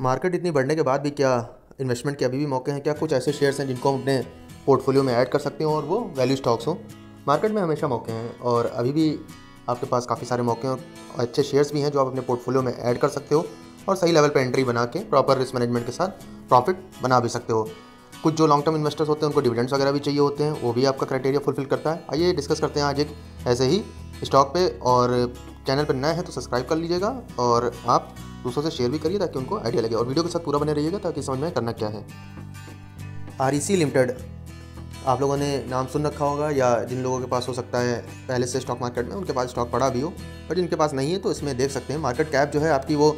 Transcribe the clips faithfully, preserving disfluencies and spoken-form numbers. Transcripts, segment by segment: Market इतनी बढ़ने के बाद भी क्या इन्वेस्टमेंट के अभी भी मौके हैं? क्या कुछ ऐसे शेयर्स हैं जिनको हम अपने पोर्टफोलियो में ऐड कर सकते हो और वो वैल्यू स्टॉक्स हों? मार्केट में हमेशा मौके हैं और अभी भी आपके पास काफ़ी सारे मौके हैं और अच्छे शेयर्स भी हैं जो आप अपने पोर्टफोलियो में ऐड कर सकते हो और सही लेवल पर एंट्री बना के प्रॉपर रिस्क मैनेजमेंट के साथ प्रॉफिट बना भी सकते हो। कुछ जो लॉन्ग टर्म इन्वेस्टर्स होते हैं उनको डिविडेंड्स वगैरह भी चाहिए होते हैं, वो भी आपका क्राइटेरिया फुलफिल करता है। आइए डिस्कस करते हैं आज एक ऐसे ही स्टॉक पे। और चैनल पर नया है तो सब्सक्राइब कर लीजिएगा और आप दूसरों से शेयर भी करिए ताकि उनको आइडिया लगे, और वीडियो के साथ पूरा बने रहिएगा ताकि समझ में करना क्या है। आरईसी लिमिटेड आप लोगों ने नाम सुन रखा होगा, या जिन लोगों के पास हो सकता है पहले से स्टॉक मार्केट में उनके पास स्टॉक पड़ा भी हो, और जिनके पास नहीं है तो इसमें देख सकते हैं। मार्केट कैप जो है आपकी वो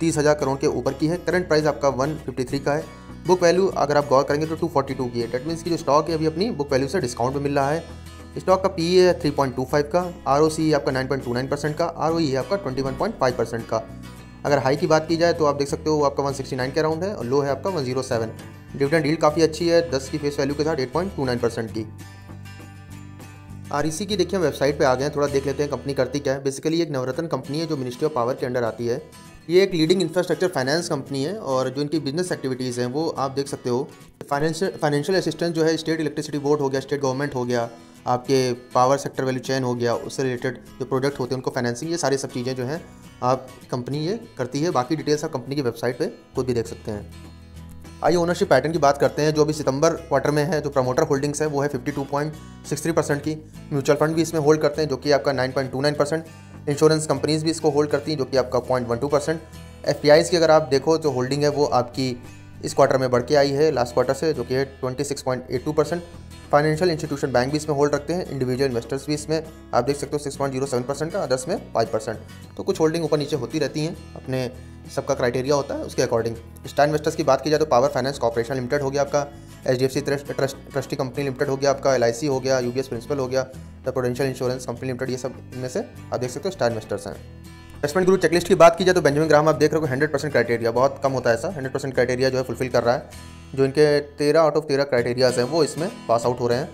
तीस हज़ार करोड़ के ऊपर की है। करंट प्राइस आपका एक सौ तिरेपन का है। बुक वैल्यू अगर आप गौर करेंगे तो दो सौ बयालीस की है। डेट मीन्स की जो स्टॉक है अभी अपनी बुक वैल्यू से डिस्काउंट में मिल रहा है। स्टॉक का पीई है तीन पॉइंट दो पाँच का, आरओसी आपका नौ पॉइंट दो नौ परसेंट का, आरओई है आपका इक्कीस पॉइंट पाँच परसेंट का। अगर हाई की बात की जाए तो आप देख सकते हो वो आपका एक सौ उनहत्तर के अराउंड है और लो है आपका एक सौ सात। डिविडेंड यील्ड काफ़ी अच्छी है, दस की फेस वैल्यू के साथ आठ पॉइंट दो नौ परसेंट की। आरईसी की देखिए हम वेबसाइट पे आ गए हैं, थोड़ा देख लेते हैं कंपनी करती क्या है। बेसिकली एक नवरत्न कंपनी है जो मिनिस्ट्री ऑफ पावर के अंडर आती है। ये एक लीडिंग इंफ्रास्ट्रक्चर फाइनेंस कंपनी है और जो इनकी बिजनेस एक्टिविटीज़ हैं वो आप देख सकते हो। फाइनेंशियल फाइनेंशियल असिस्टेंस जो है स्टेट इलेक्ट्रिसिटी बोर्ड हो गया, स्टेट गवर्नमेंट हो गया, आपके पावर सेक्टर वैल्यू चेन हो गया, उससे रिलेटेड जो प्रोजेक्ट होते हैं उनको फाइनेंसिंग, ये सारी सब चीज़ें जो हैं आप कंपनी ये करती है। बाकी डिटेल्स आप कंपनी की वेबसाइट पर खुद भी देख सकते हैं। आइए ओनरशिप पैटर्न की बात करते हैं जो अभी सितंबर क्वार्टर में है। जो प्रमोटर होल्डिंग्स है वो है बावन पॉइंट छह तीन परसेंट की। म्यूचुअल फंड भी इसमें होल्ड करते हैं जो कि आपका नौ पॉइंट दो नौ परसेंट। इंश्योरेंस कंपनीज भी इसको होल्ड करती हैं जो कि आपका point one two percent. F P Is की अगर आप देखो जो होल्डिंग है वो आपकी इस क्वार्टर में बढ़ के आई है लास्ट क्वार्टर से, जो कि है छब्बीस पॉइंट आठ दो परसेंट। फाइनेंशियल इंस्टीट्यूशन बैंक भी इसमें होल्ड रखते हैं। इंडिविजुअल इन्वेस्टर्स भी इसमें आप देख सकते हो six point zero seven percent का, दस में पाँच परसेंट। तो कुछ होल्डिंग ऊपर नीचे होती रहती हैं, अपने सबका क्राइटेरिया होता है उसके अकॉर्डिंग। स्टार इन्वेस्टर्स की बात की जाए तो पावर फाइनेंस कॉर्पोरेशन लिमिटेड हो गया आपका, HDFC trust trustee company limited हो गया आपका, एलआईसी हो गया, यूबीएस प्रिंसिपल हो गया, the Prudential insurance company limited, ये सब इनमें से आप देख सकते हो स्टार इन्वेस्टर्स हैं। इन्वेस्टमेंट गुरु चेकलिस्ट की बात की जाए तो बेंजामिन ग्राहम आप देख रहे हो हंड्रेड परसेंट क्राइटेरिया, बहुत कम होता है ऐसा। हंड्रेड परसेंट क्राइटेरिया जो है फुलफिल कर रहा है, जो इनके तेरह आउट ऑफ तेरह क्राइटेरियाज हैं वो इसमें पास आउट हो रहे हैं।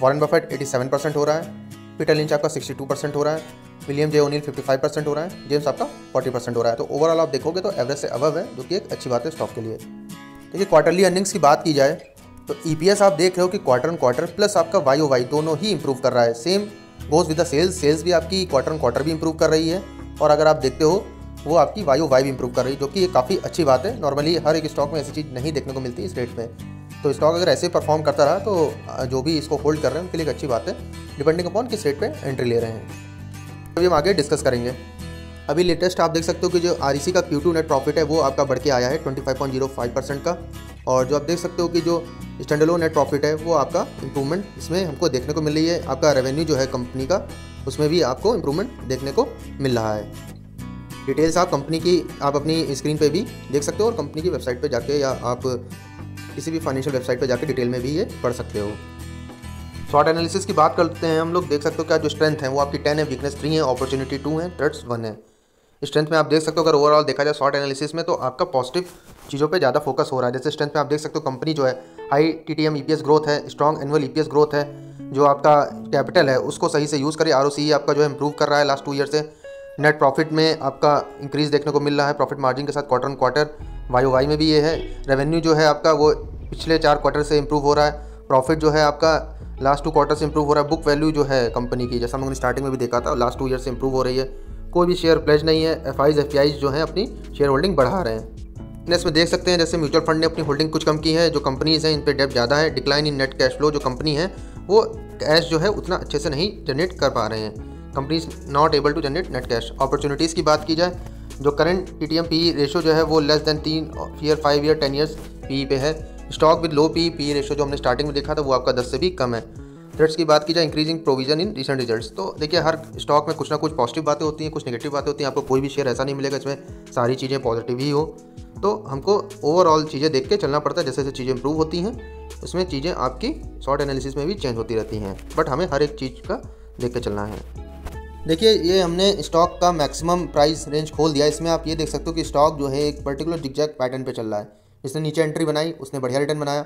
Warren Buffett eighty seven percent हो रहा है, पीटर लिंच आपका सिक्सटी टू परसेंट हो रहा है, विलियम जे ओनील पचपन परसेंट हो रहा है, जेम्स आपका चालीस परसेंट हो रहा है। तो ओवरऑल आप देखोगे तो एवरेज से अबव है, जो कि एक अच्छी बात है स्टॉक के लिए। देखिए क्वार्टरली अर्निंग्स की बात की जाए तो ईपीएस आप देख रहे हो कि क्वार्टर ऑन क्वार्टर प्लस आपका वाई ओ वाई दोनों ही इंप्रूव कर रहा है। Same goes with the sales, sales भी आपकी क्वार्टर ऑन क्वार्टर भी इंप्रूव कर रही है और अगर आप देखते हो वो आपकी वाई ओ वाई भी इंप्रूव कर रही है, जो कि ये काफ़ी अच्छी बात है। नॉर्मली हर एक स्टॉक में ऐसी चीज़ नहीं देखने को मिलती इस रेट में। तो स्टॉक अगर ऐसे परफॉर्म करता रहा तो जो भी इसको होल्ड कर रहे हैं उनके लिए एक अच्छी बात है, डिपेंडिंग अपॉन किस रेट पर एंट्री ले रहे हैं। अभी हम आगे डिस्कस करेंगे। अभी लेटेस्ट आप देख सकते हो कि जो आरईसी का क्यू टू नेट प्रॉफिट है वो आपका बढ़ के आया है पच्चीस पॉइंट शून्य पाँच परसेंट का, और जो आप देख सकते हो कि जो स्टैंडअलोन नेट प्रॉफिट है वो आपका इंप्रूवमेंट इसमें हमको देखने को मिल रही है। आपका रेवेन्यू जो है कंपनी का उसमें भी आपको इंप्रूवमेंट देखने को मिल रहा है। डिटेल्स आप कंपनी की आप अपनी स्क्रीन पर भी देख सकते हो और कंपनी की वेबसाइट पर जाके या आप किसी भी फाइनेंशियल वेबसाइट पर जाके डिटेल में भी ये पढ़ सकते हो। शॉर्ट एनालिसिस की बात करते हैं हम लोग। देख सकते हो क्या जो स्ट्रेंथ है वो आपकी टेन है, वीकनेस थ्री है, अपॉर्चुनिटी टू है, थ्रेट्स वन है। स्ट्रेंथ में आप देख सकते हो अगर ओवरऑल देखा जाए शॉर्ट एनालिसिस में तो आपका पॉजिटिव चीज़ों पे ज़्यादा फोकस हो रहा है। जैसे स्ट्रेंथ में आप देख सकते हो कंपनी जो है high T T M E P S growth है, strong annual E P S growth है, जो आपका कैपिटल है उसको सही से यूज़ करें। आर ओ सी आपका जो है इंप्रूव कर रहा है लास्ट टू ईयर से। नेट प्रॉफिट में आपका इंक्रीज़ देखने को मिल रहा है प्रॉफिट मार्जिन के साथ quarter on quarter, Y O Y में भी ये है। रेवेन्यू जो है आपका वो पिछले चार क्वार्टर से इंप्रूव हो रहा है। प्रॉफिट जो है आपका लास्ट टू क्वार्टर से इंप्रूव हो रहा है। बुक वैल्यू जो है कंपनी की, जैसा हम लोगों ने स्टार्टिंग में भी देखा था, लास्ट टू ईयर से इंप्रूव हो रही है। कोई भी शेयर प्लेज नहीं है। एफ आईज एफ आईज जो है अपनी शेयर होल्डिंग बढ़ा रहे हैं। नेक्स्ट में देख सकते हैं जैसे म्यूचुअल फंड ने अपनी होल्डिंग कुछ कम की है, जो कंपनीज हैं इन पर डेब्ट ज़्यादा है। Decline in net cash flow, जो कंपनी है वो कैश जो है उतना अच्छे से नहीं जनरेट कर पा रहे हैं, companies not able to generate net cash. Opportunities की बात की जाए जो current T T M P ratio जो है वो लेस देन तीन year five year ten years P पे है। Stock with low P P ratio जो हमने स्टार्टिंग में देखा था वो आपका दस से भी कम है। थ्रेड्स की बात की जाए increasing provision in recent results. तो देखिए हर स्टॉक में कुछ ना कुछ पॉजिटिव बातें होती हैं, कुछ नेगेटिव बातें होती हैं। आपको कोई भी शेयर ऐसा नहीं मिलेगा इसमें सारी चीज़ें पॉजिटिव ही हो। तो हमको ओवरऑल चीज़ें देख के चलना पड़ता है। जैसे जैसे चीज़ें इंप्रूव होती हैं उसमें चीज़ें आपकी शॉर्ट एनालिसिस में भी चेंज होती रहती हैं, बट हमें हर एक चीज़ का देख के चलना है। देखिए ये हमने स्टॉक का मैक्सिमम प्राइस रेंज खोल दिया। इसमें आप ये देख सकते हो कि स्टॉक जो है एक पर्टिकुलर जिगजैग पैटर्न पर चल रहा है। जिसने नीचे एंट्री बनाई उसने बढ़िया रिटर्न बनाया,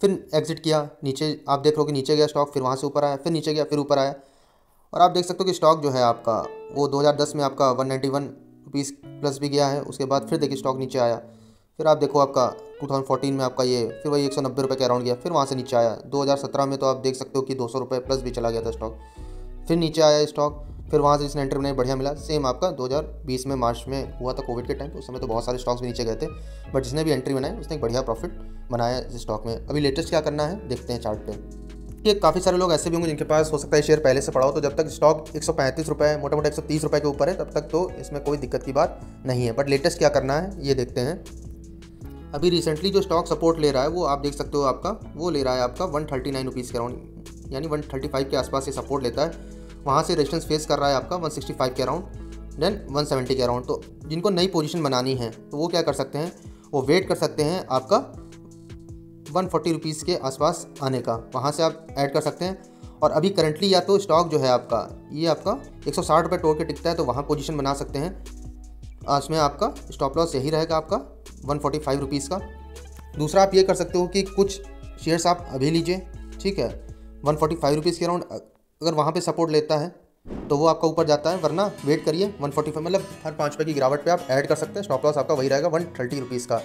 फिर एग्जिट किया, नीचे आप देख लो कि नीचे गया स्टॉक, फिर वहाँ से ऊपर आया, फिर नीचे गया, फिर ऊपर आया। और आप देख सकते हो कि स्टॉक जो है आपका वो दो हज़ार दस में आपका one ninety one rupees plus भी गया है। उसके बाद फिर देखिए स्टॉक नीचे आया, फिर आप देखो आपका दो हज़ार चौदह में आपका ये फिर वही एक सौ नब्बे रुपये के अराउंड गया, फिर वहाँ से नीचे आया। दो हज़ार सत्रह में तो आप देख सकते हो कि दो सौ रुपये प्लस भी चला गया था स्टॉक, फिर नीचे आया स्टॉक, फिर वहाँ से इसने एंटर बनाया, बढ़िया मिला। सेम आपका दो हज़ार बीस में मार्च में हुआ था कोविड के टाइम, उस समय तो बहुत सारे स्टॉक्स भी नीचे गए थे, बट जिसने भी एंट्री बनाई उसने एक बढ़िया प्रॉफिट बनाया इस स्टॉक में। अभी लेटेस्ट क्या करना है देखते हैं चार्ट पे। ये काफ़ी सारे लोग ऐसे भी होंगे जिनके पास हो सकता है शेयर पहले से पड़ा हो, तो जब तक स्टॉक एक सौ पैंतीस रुपये मोटा मोटा एक सौ तीस रुपये के ऊपर है तब तक तो इसमें कोई दिक्कत की बात नहीं है। बट लेटेस्ट क्या करना है ये देखते हैं। अभी रिसेंटली जो स्टॉक सपोर्ट ले रहा है वो आप देख सकते हो, आपका वो ले रहा है आपका वन थर्टी नाइन रुपीज़ के अराउंड, यानी वन थर्टी फाइव के आसपास ये सपोर्ट लेता है। वहाँ से रेजिस्टेंस फेस कर रहा है आपका वन सिक्सटी फाइव के अराउंड, देन वन सेवेंटी के अराउंड। तो जिनको नई पोजीशन बनानी है तो वो क्या कर सकते हैं, वो वेट कर सकते हैं आपका वन फोर्टी रुपीज़ के आसपास आने का, वहाँ से आप ऐड कर सकते हैं। और अभी करंटली या तो स्टॉक जो है आपका ये आपका एक सौ साठ रुपये तोड़ के टिकता है तो वहाँ पोजीशन बना सकते हैं। उसमें आपका स्टॉप लॉस यही रहेगा आपका वन फोर्टी फाइव रुपीज़ का। दूसरा आप ये कर सकते हो कि कुछ शेयर्स आप अभी लीजिए, ठीक है, वन फोर्टी फाइव रुपीज़ के अराउंड। अगर वहाँ पे सपोर्ट लेता है तो वो आपका ऊपर जाता है, वरना वेट करिए वन फोर्टी फाइव, मतलब हर पाँच रुपये की गिरावट पे आप ऐड कर सकते हैं। स्टॉप लॉस आपका वही रहेगा वन थर्टी रुपीज़ का।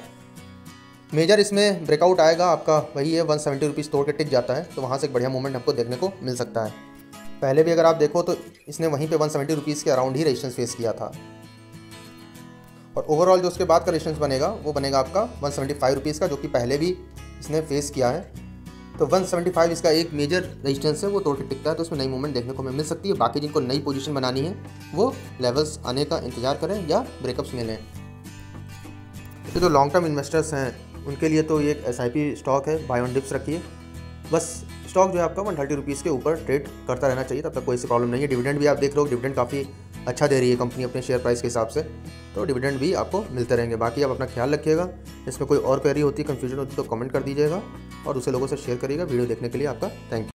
मेजर इसमें ब्रेकआउट आएगा आपका वही है वन सेवेंटी रुपीज़ तोड़ के टिक जाता है, तो वहाँ से एक बढ़िया मूवमेंट हमको देखने को मिल सकता है। पहले भी अगर आप देखो तो इसने वहीं पर वन सेवेंटी रुपीज़ के अराउंड ही रेजिस्टेंस फेस किया था। और ओवरऑल जो उसके बाद का रेजिस्टेंस बनेगा वो बनेगा आपका वन सेवेंटी फाइव रुपीज़ का, जो कि पहले भी इसने फेस किया है। तो वन सेवेंटी फाइव इसका एक मेजर रेजिस्टेंस है, वो तोड़ के टिकता है तो उसमें नई मूवमेंट देखने को हमें मिल सकती है। बाकी जिनको नई पोजीशन बनानी है वो लेवल्स आने का इंतजार करें या ब्रेकअप्स में लें। तो जो लॉन्ग टर्म इन्वेस्टर्स हैं उनके लिए तो ये एक एसआईपी स्टॉक है, बाय ऑन डिप्स रखिए। बस स्टॉक जो है आपका वन थर्टी रुपीज़ के ऊपर ट्रेड करता रहना चाहिए, तब तक कोई सी प्रॉब्लम नहीं है। डिविडेंड भी आप देख लो, डिविडेंड काफ़ी अच्छा दे रही है कंपनी अपने शेयर प्राइस के हिसाब से, तो डिविडेंड भी आपको मिलते रहेंगे। बाकी आप अपना ख्याल रखिएगा। इसमें कोई और क्वेरी होती, कंफ्यूजन होती तो कमेंट कर दीजिएगा और दूसरे लोगों से शेयर करिएगा। वीडियो देखने के लिए आपका थैंक यू।